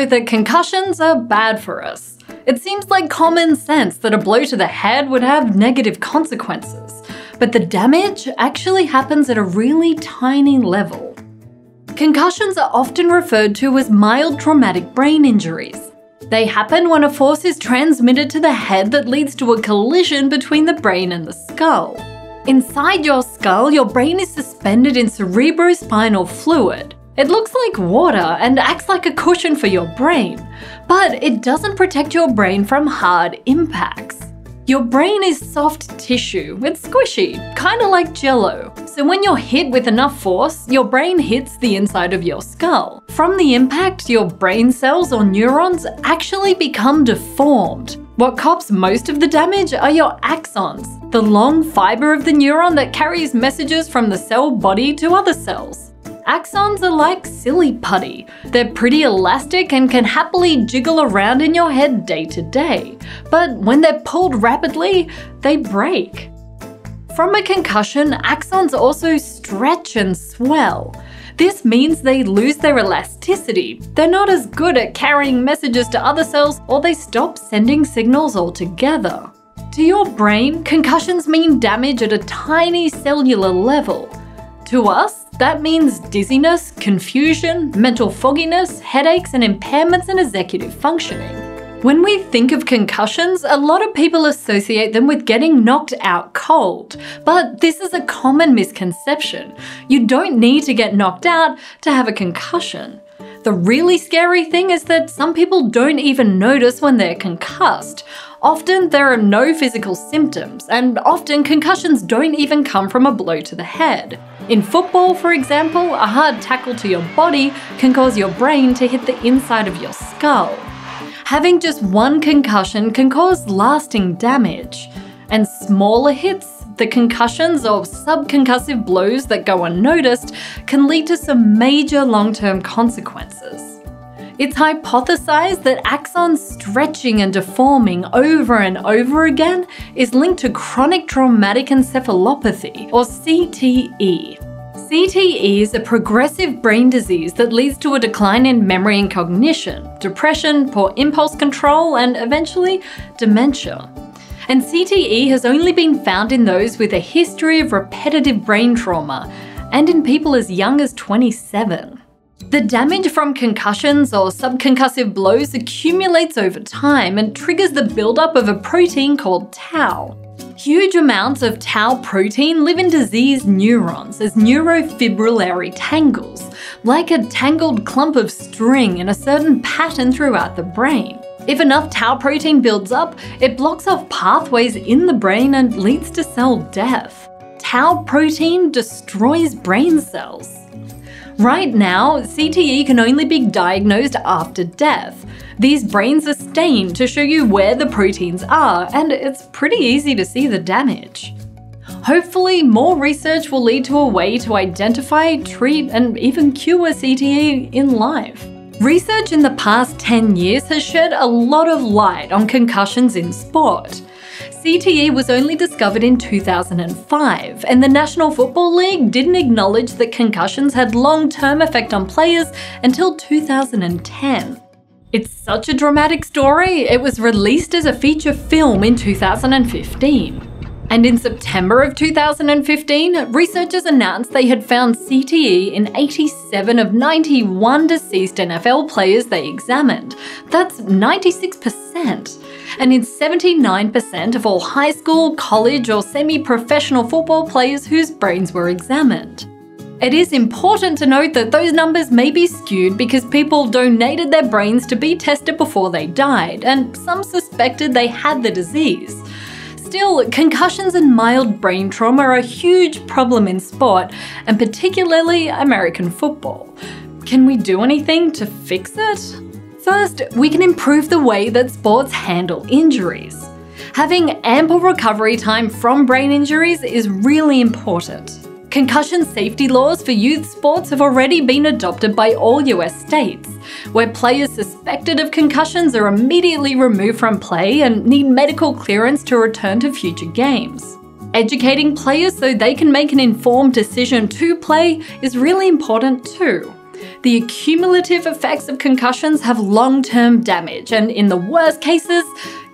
know that concussions are bad for us. It seems like common sense that a blow to the head would have negative consequences, but the damage actually happens at a really tiny level. Concussions are often referred to as mild traumatic brain injuries. They happen when a force is transmitted to the head that leads to a collision between the brain and the skull. Inside your skull, your brain is suspended in cerebrospinal fluid. It looks like water and acts like a cushion for your brain, but it doesn't protect your brain from hard impacts. Your brain is soft tissue, it's squishy, kinda like jello. So when you're hit with enough force, your brain hits the inside of your skull. From the impact, your brain cells or neurons actually become deformed. What cops most of the damage are your axons, the long fiber of the neuron that carries messages from the cell body to other cells. Axons are like silly putty. They're pretty elastic and can happily jiggle around in your head day to day. But when they're pulled rapidly, they break. From a concussion, axons also stretch and swell. This means they lose their elasticity. They're not as good at carrying messages to other cells, or they stop sending signals altogether. To your brain, concussions mean damage at a tiny cellular level. To us, that means dizziness, confusion, mental fogginess, headaches, and impairments in executive functioning. When we think of concussions, a lot of people associate them with getting knocked out cold. But this is a common misconception. You don't need to get knocked out to have a concussion. The really scary thing is that some people don't even notice when they're concussed. Often there are no physical symptoms, and often concussions don't even come from a blow to the head. In football, for example, a hard tackle to your body can cause your brain to hit the inside of your skull. Having just one concussion can cause lasting damage, and smaller hits, the concussions or subconcussive blows that go unnoticed, can lead to some major long-term consequences. It's hypothesized that axons stretching and deforming over and over again is linked to chronic traumatic encephalopathy, or CTE. CTE is a progressive brain disease that leads to a decline in memory and cognition, depression, poor impulse control, and eventually dementia. And CTE has only been found in those with a history of repetitive brain trauma, and in people as young as 27. The damage from concussions or subconcussive blows accumulates over time and triggers the buildup of a protein called tau. Huge amounts of tau protein live in diseased neurons as neurofibrillary tangles, like a tangled clump of string in a certain pattern throughout the brain. If enough tau protein builds up, it blocks off pathways in the brain and leads to cell death. Tau protein destroys brain cells. Right now, CTE can only be diagnosed after death. These brains are stained to show you where the proteins are, and it's pretty easy to see the damage. Hopefully, more research will lead to a way to identify, treat, and even cure CTE in life. Research in the past 10 years has shed a lot of light on concussions in sport. CTE was only discovered in 2005, and the National Football League didn't acknowledge that concussions had long-term effect on players until 2010. It's such a dramatic story, it was released as a feature film in 2015. And in September of 2015, researchers announced they had found CTE in 87 of 91 deceased NFL players they examined. That's 96%. And in 79% of all high school, college, or semi-professional football players whose brains were examined. It is important to note that those numbers may be skewed because people donated their brains to be tested before they died, and some suspected they had the disease. Still, concussions and mild brain trauma are a huge problem in sport, and particularly American football. Can we do anything to fix it? First, we can improve the way that sports handle injuries. Having ample recovery time from brain injuries is really important. Concussion safety laws for youth sports have already been adopted by all US states, where players suspected of concussions are immediately removed from play and need medical clearance to return to future games. Educating players so they can make an informed decision to play is really important too. The accumulative effects of concussions have long-term damage and, in the worst cases,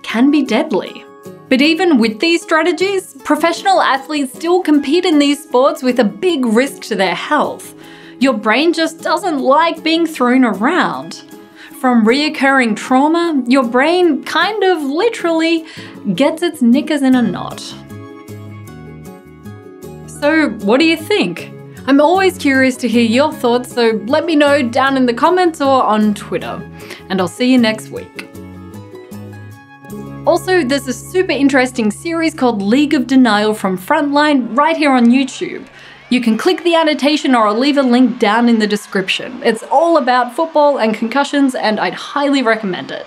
can be deadly. But even with these strategies, professional athletes still compete in these sports with a big risk to their health. Your brain just doesn't like being thrown around. From reoccurring trauma, your brain kind of literally gets its knickers in a knot. So what do you think? I'm always curious to hear your thoughts, so let me know down in the comments or on Twitter. And I'll see you next week. Also, there's a super interesting series called League of Denial from Frontline right here on YouTube. You can click the annotation or I'll leave a link down in the description. It's all about football and concussions and I'd highly recommend it.